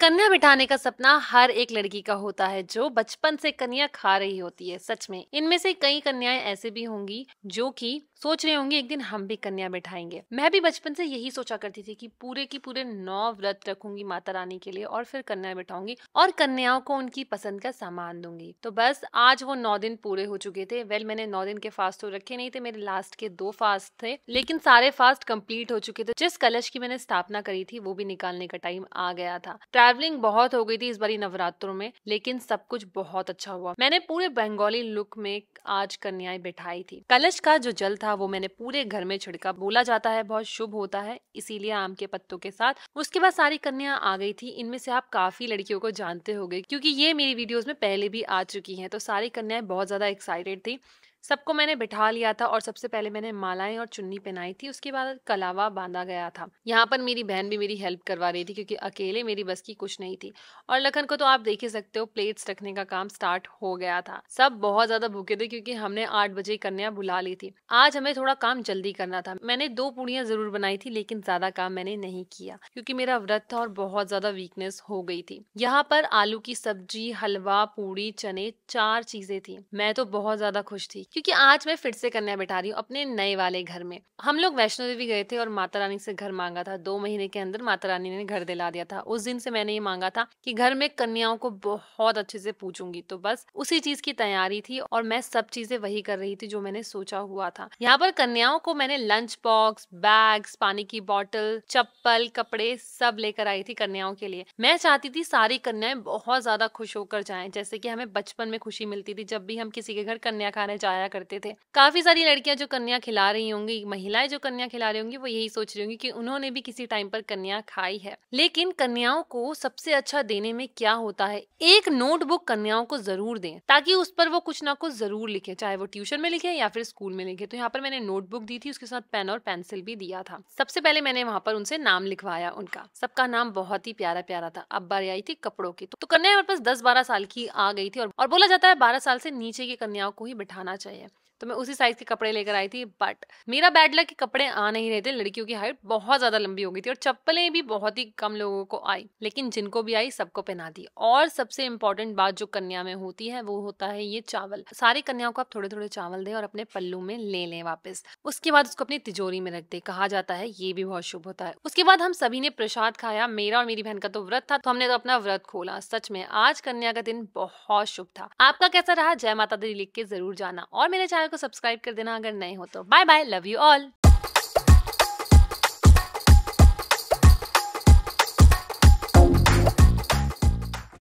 कन्या बिठाने का सपना हर एक लड़की का होता है जो बचपन से कन्या खा रही होती है। सच में इनमें से कई कन्याएं ऐसे भी होंगी जो कि सोच रही होंगी एक दिन हम भी कन्या बिठाएंगे। मैं भी बचपन से यही सोचा करती थी कि पूरे की पूरे 9 व्रत रखूंगी माता रानी के लिए और फिर कन्या बिठाऊंगी और कन्याओं को उनकी पसंद का सामान दूंगी। तो बस आज वो 9 दिन पूरे हो चुके थे। वेल मैंने 9 दिन के फास्ट तो रखे नहीं थे, मेरे लास्ट के 2 फास्ट थे, लेकिन सारे फास्ट कम्प्लीट हो चुके थे। जिस कलश की मैंने स्थापना करी थी वो भी निकालने का टाइम आ गया था। ट्रैवलिंग बहुत हो गई थी इस बारी नवरात्रों में, लेकिन सब कुछ बहुत अच्छा हुआ। मैंने पूरे बंगाली लुक में आज कन्याएं बिठाई थी। कलश का जो जल था वो मैंने पूरे घर में छिड़का। बोला जाता है बहुत शुभ होता है, इसीलिए आम के पत्तों के साथ। उसके बाद सारी कन्या आ गई थी। इनमें से आप काफी लड़कियों को जानते होंगे क्योंकि ये मेरी वीडियोस में पहले भी आ चुकी हैं। तो सारी कन्याएं बहुत ज्यादा एक्साइटेड थी। सबको मैंने बिठा लिया था और सबसे पहले मैंने मालाएं और चुन्नी पहनाई थी। उसके बाद कलावा बांधा गया था। यहाँ पर मेरी बहन भी मेरी हेल्प करवा रही थी क्योंकि अकेले मेरी बस की कुछ नहीं थी। और लखन को तो आप देख ही सकते हो, प्लेट्स रखने का काम स्टार्ट हो गया था। सब बहुत ज्यादा भूखे थे क्योंकि हमने 8 बजे कन्या बुला ली थी। आज हमें थोड़ा काम जल्दी करना था। मैंने 2 पूड़ियाँ जरूर बनाई थी लेकिन ज्यादा काम मैंने नहीं किया क्योंकि मेरा व्रत था और बहुत ज्यादा वीकनेस हो गई थी। यहाँ पर आलू की सब्जी, हलवा, पूड़ी, चने, 4 चीजें थी। मैं तो बहुत ज्यादा खुश थी क्योंकि आज मैं फिर से कन्या बिठा रही हूँ अपने नए वाले घर में। हम लोग वैष्णो देवी गए थे और माता रानी से घर मांगा था। 2 महीने के अंदर माता रानी ने घर दिला दिया था। उस दिन से मैंने ये मांगा था कि घर में कन्याओं को बहुत अच्छे से पूजूंगी। तो बस उसी चीज की तैयारी थी और मैं सब चीजें वही कर रही थी जो मैंने सोचा हुआ था। यहाँ पर कन्याओं को मैंने लंच बॉक्स, बैग्स, पानी की बॉटल, चप्पल, कपड़े सब लेकर आई थी कन्याओं के लिए। मैं चाहती थी सारी कन्याएं बहुत ज्यादा खुश होकर जाए जैसे की हमें बचपन में खुशी मिलती थी जब भी हम किसी के घर कन्या खाने जाए करते थे। काफी सारी लड़कियां जो कन्या खिला रही होंगी, महिलाएं जो कन्या खिला रही होंगी, वो यही सोच रही होंगी कि उन्होंने भी किसी टाइम पर कन्या खाई है। लेकिन कन्याओं को सबसे अच्छा देने में क्या होता है, एक नोटबुक कन्याओं को जरूर दें ताकि उस पर वो कुछ ना कुछ जरूर लिखे, चाहे वो ट्यूशन में लिखे या फिर स्कूल में लिखे। तो यहाँ पर मैंने नोटबुक दी थी, उसके साथ पेन और पेंसिल भी दिया था। सबसे पहले मैंने वहाँ पर उनसे नाम लिखवाया उनका। सबका नाम बहुत ही प्यारा प्यारा था। अब बारी आई थी कपड़ों की। तो कन्या हमारे पास 10-12 साल की आ गई थी और बोला जाता है 12 साल से नीचे की कन्याओं को ही बिठाना चाहिए। तो मैं उसी साइज के कपड़े लेकर आई थी, बट मेरा बैड लक कि कपड़े आ नहीं रहे थे। लड़कियों की हाइट बहुत ज्यादा लंबी हो गई थी और चप्पलें भी बहुत ही कम लोगों को आई, लेकिन जिनको भी आई सबको पहना दी। और सबसे इम्पोर्टेंट बात जो कन्या में होती है वो होता है ये चावल। सारी कन्याओं को आप थोड़े थोड़े चावल दें और अपने पल्लू में ले लें वापस। उसके बाद उसको अपनी तिजोरी में रख दे। कहा जाता है ये भी बहुत शुभ होता है। उसके बाद हम सभी ने प्रसाद खाया। मेरा और मेरी बहन का तो व्रत था तो हमने तो अपना व्रत खोला। सच में आज कन्या का दिन बहुत शुभ था। आपका कैसा रहा जय माता दी लिख के जरूर जाना और मेरे को सब्सक्राइब कर देना अगर नए हो तो। Bye bye, love you all.